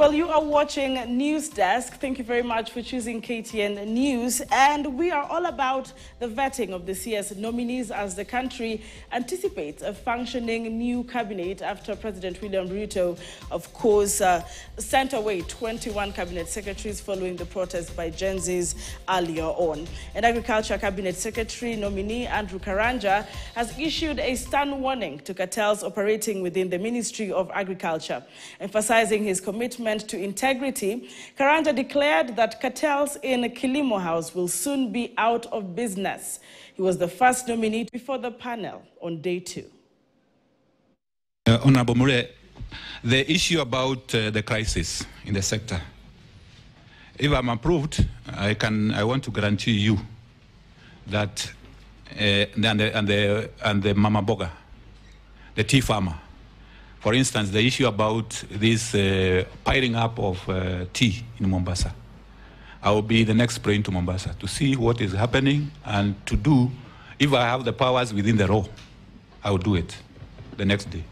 Well, you are watching News Desk. Thank you very much for choosing KTN News. And we are all about the vetting of this year's nominees as the country anticipates a functioning new cabinet after President William Ruto, of course, sent away 21 cabinet secretaries following the protest by Gen Zs earlier on. And Agriculture Cabinet Secretary nominee Andrew Karanja has issued a stern warning to cartels operating within the Ministry of Agriculture, emphasizing his commitment to integrity. Karanja declared that cartels in Kilimo House will soon be out of business. He was the first nominee before the panel on day two. Honorable Mure, the issue about the crisis in the sector. If I'm approved, I want to guarantee you that and the mama boga, the tea farmer. For instance, the issue about this piling up of tea in Mombasa. I will be the next plane to Mombasa to see what is happening and to do, if I have the powers within the law, I will do it the next day.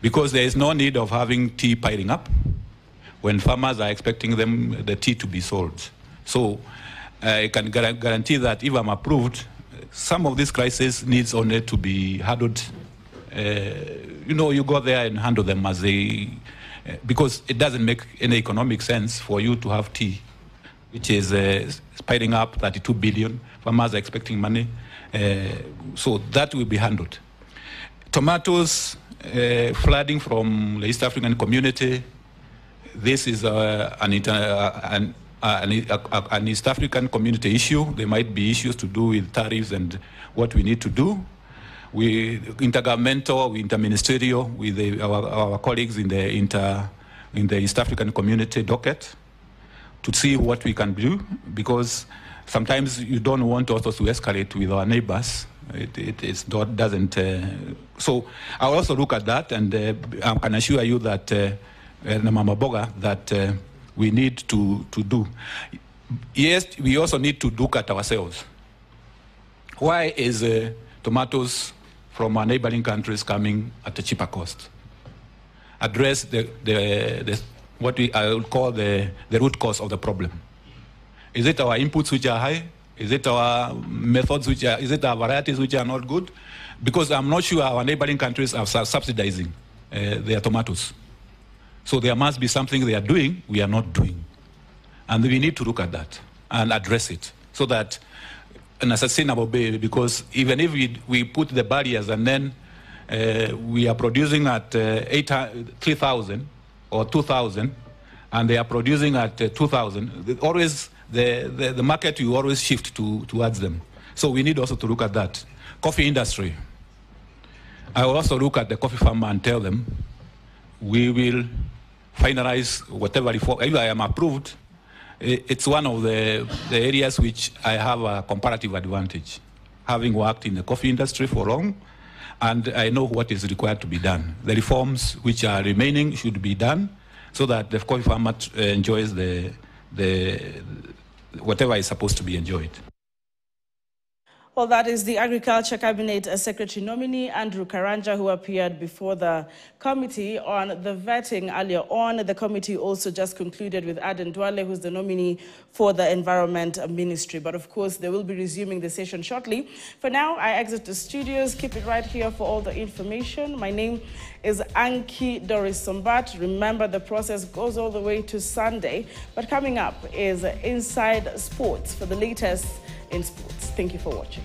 Because there is no need of having tea piling up when farmers are expecting them, the tea to be sold. So I can guarantee that if I'm approved, some of this crisis needs only to be handled. You know, you go there and handle them as they, because it doesn't make any economic sense for you to have tea, which is piling up 32 billion. Farmers are expecting money. So that will be handled. Tomatoes, flooding from the East African community. This is an East African community issue. There might be issues to do with tariffs and what we need to do. We intergovernmental, we interministerial with our colleagues in the East African community docket to see what we can do, because sometimes you don't want also to escalate with our neighbors. So I'll also look at that, and I can assure you that Mama Boga, that we need to do. Yes, we also need to look at ourselves. Why is tomatoes from our neighboring countries coming at a cheaper cost? Address what I would call the root cause of the problem. Is it our inputs which are high? Is it our methods which are, is it our varieties which are not good? Because I'm not sure our neighboring countries are subsidizing their tomatoes. So there must be something they are doing, we are not doing. And we need to look at that and address it so that in a sustainable way, because even if we put the barriers and then we are producing at 3,000 or 2,000 and they are producing at 2,000, always the market will always shift towards them. So we need also to look at that. Coffee industry. I will also look at the coffee farmer and tell them we will finalize whatever reform. If I am approved, it's one of the areas which I have a comparative advantage, having worked in the coffee industry for long, and I know what is required to be done. The reforms which are remaining should be done so that the coffee farmer enjoys whatever is supposed to be enjoyed. Well, that is the Agriculture Cabinet Secretary nominee, Andrew Karanja, who appeared before the committee on the vetting earlier on. The committee also just concluded with Aden Duale, who's the nominee for the Environment Ministry. But of course, they will be resuming the session shortly. For now, I exit the studios. Keep it right here for all the information. My name is Anki Doris Sombat. Remember, the process goes all the way to Sunday. But coming up is Inside Sports for the latest in sports. Thank you for watching.